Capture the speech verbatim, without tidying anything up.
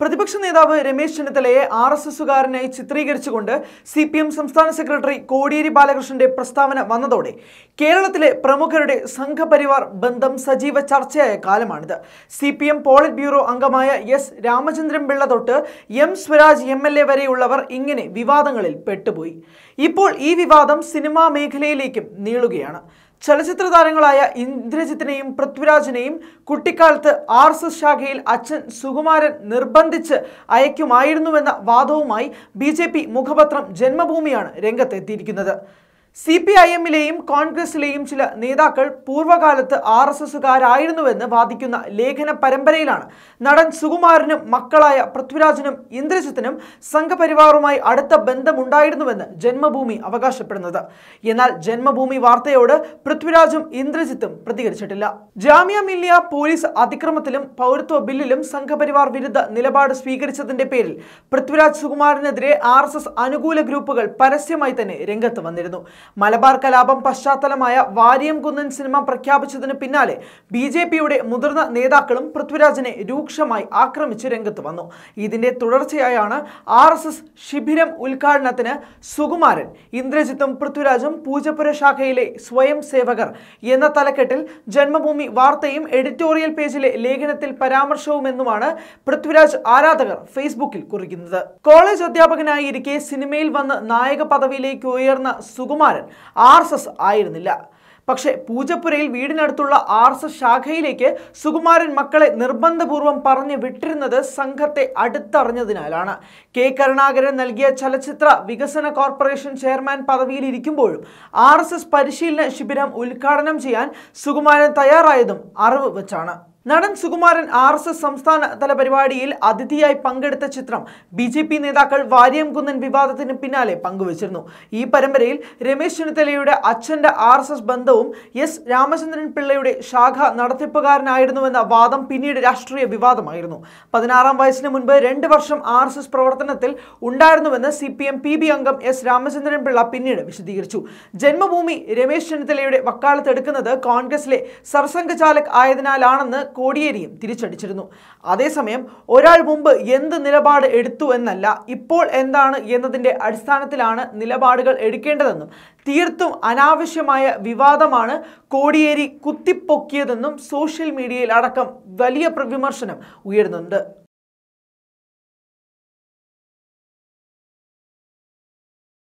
പ്രതിപക്ഷ നേതാവ് രമേശ് ചെന്നിത്തലയെ ആർ എസ് എസുകാരനായി ചിത്രീകരിച്ചുകൊണ്ട് സി പി എം സംസ്ഥാന സെക്രട്ടറി കോടിയേരി ബാലകൃഷ്ണന്റെ പ്രസ്താവന വന്നതോടെ കേരളത്തിലെ പ്രമുഖരുടെ സംഘപരിവാർ ബന്ധം സജീവ ചർച്ചയായ കാലമാണിത്. C P M polit bureau അംഗമായ എസ് രാമചന്ദ്രൻ പിള്ള തൊട്ട് M Swaraj M L A വരെയുള്ളവർ ഇങ്ങനെ വിവാദങ്ങളിൽ പെട്ടുപോയി. ഇപ്പോൾ ഈ വിവാദം സിനിമാ മേഖലയിലേക്കും നീളുകയാണ്. ചലച്ചിത്ര താരങ്ങളായ ഇന്ദ്രജിത്തിനെയും പൃഥ്വിരാജിനെയും കുട്ടിക്കാലത്ത് ആർ എസ് എസ് ശാഖയിൽ അച്ഛൻ സുകുമാരൻ നിർബന്ധിച്ച് അയക്കുമായിരുന്നുവെന്ന വാദവുമായി ബി ജെ പി മുഖപത്രം ജന്മഭൂമിയാണ് രംഗത്തെത്തിയിരിക്കുന്നത്. സി പി ഐ എമ്മിലെയും കോൺഗ്രസിലെയും ചില നേതാക്കൾ പൂർവ്വകാലത്ത് ആർ എസ് എസുകാരായിരുന്നുവെന്ന് വാദിക്കുന്ന ലേഖന പരമ്പരയിലാണ് നടൻ സുകുമാരനും മക്കളായ പൃഥ്വിരാജിനും ഇന്ദ്രജിത്തിനും സംഘപരിവാറുമായി അടുത്ത ബന്ധമുണ്ടായിരുന്നുവെന്ന് ജന്മഭൂമി അവകാശപ്പെടുന്നത്. എന്നാൽ ജന്മഭൂമി വാർത്തയോട് പൃഥ്വിരാജും ഇന്ദ്രജിത്തും പ്രതികരിച്ചിട്ടില്ല. ജാമിയ മില്ലിയ പോലീസ് അതിക്രമത്തിലും പൗരത്വ ബില്ലിലും സംഘപരിവാർ വിരുദ്ധ നിലപാട് സ്വീകരിച്ചതിന്റെ പേരിൽ പൃഥ്വിരാജ് സുകുമാരനെതിരെ ആർ എസ് എസ് അനുകൂല ഗ്രൂപ്പുകൾ പരസ്യമായി തന്നെ രംഗത്ത് വന്നിരുന്നു. മലബാർ കലാപം പശ്ചാത്തലമായ വാരിയൻകുന്നൻ സിനിമ പ്രഖ്യാപിച്ചതിന് പിന്നാലെ ബി ജെ പിയുടെ മുതിർന്ന നേതാക്കളും പൃഥ്വിരാജിനെ രൂക്ഷമായി ആക്രമിച്ച് രംഗത്ത് വന്നു. ഇതിന്റെ തുടർച്ചയായാണ് ആർ എസ് എസ് ശിബിരം ഉദ്ഘാടനത്തിന് സുകുമാരൻ, ഇന്ദ്രജിത്തും പൃഥ്വിരാജും പൂജപ്പുര ശാഖയിലെ സ്വയം സേവകർ എന്ന തലക്കെട്ടിൽ ജന്മഭൂമി വാർത്തയും എഡിറ്റോറിയൽ പേജിലെ ലേഖനത്തിൽ പരാമർശവുമെന്നുമാണ് പൃഥ്വിരാജ് ആരാധകർ ഫേസ്ബുക്കിൽ കുറിക്കുന്നത്. കോളേജ് അധ്യാപകനായി ഇരിക്കെ സിനിമയിൽ വന്ന് നായക പദവിയിലേക്ക് ഉയർന്ന സുകുമാരൻ ആർ എസ് എസ് ആയിരുന്നില്ല. പക്ഷേ പൂജപ്പുരയിൽ വീടിനടുത്തുള്ള ആർ എസ് എസ് ശാഖയിലേക്ക് സുകുമാരൻ മക്കളെ നിർബന്ധപൂർവ്വം പറഞ്ഞു വിട്ടിരുന്നത് സംഘത്തെ അടുത്തറിഞ്ഞതിനാലാണ്. കെ കരുണാകരൻ നൽകിയ ചലച്ചിത്ര വികസന കോർപ്പറേഷൻ ചെയർമാൻ പദവിയിലിരിക്കുമ്പോഴും ആർ എസ് എസ് പരിശീലന ശിബിരം ഉദ്ഘാടനം ചെയ്യാൻ സുകുമാരൻ തയ്യാറായതും അറിവ് വെച്ചാണ്. നടൻ സുകുമാരൻ ആർ എസ് എസ് സംസ്ഥാന തല പരിപാടിയിൽ അതിഥിയായി പങ്കെടുത്ത ചിത്രം ബി ജെ പി നേതാക്കൾ വാരിയൻകുന്നൻ വിവാദത്തിന് പിന്നാലെ പങ്കുവച്ചിരുന്നു. ഈ പരമ്പരയിൽ രമേശ് ചെന്നിത്തലയുടെ അച്ഛൻ്റെ ആർ എസ് എസ് ബന്ധവും എസ് രാമചന്ദ്രൻ പിള്ളയുടെ ശാഖ നടത്തിപ്പുകാരനായിരുന്നുവെന്ന വാദം പിന്നീട് രാഷ്ട്രീയ വിവാദമായിരുന്നു. പതിനാറാം വയസ്സിന് മുൻപ് രണ്ട് വർഷം ആർ എസ് എസ് പ്രവർത്തനത്തിൽ ഉണ്ടായിരുന്നുവെന്ന് C P M P B അംഗം എസ് രാമചന്ദ്രൻ പിള്ള പിന്നീട് വിശദീകരിച്ചു. ജന്മഭൂമി രമേശ് ചെന്നിത്തലയുടെ വക്കാലത്തെടുക്കുന്നത് കോൺഗ്രസിലെ സർസംഘചാലക് ആയതിനാലാണെന്ന് കോടിയേരിയും തിരിച്ചടിച്ചിരുന്നു. അതേസമയം ഒരാൾ മുമ്പ് എന്ത് നിലപാട് എടുത്തു എന്നല്ല, ഇപ്പോൾ എന്താണ് എന്നതിൻ്റെ അടിസ്ഥാനത്തിലാണ് നിലപാടുകൾ എടുക്കേണ്ടതെന്നും തീർത്തും അനാവശ്യമായ വിവാദമാണ് കോടിയേരി കുത്തിപ്പൊക്കിയതെന്നും സോഷ്യൽ മീഡിയയിൽ അടക്കം വലിയ വിമർശനം ഉയരുന്നുണ്ട്.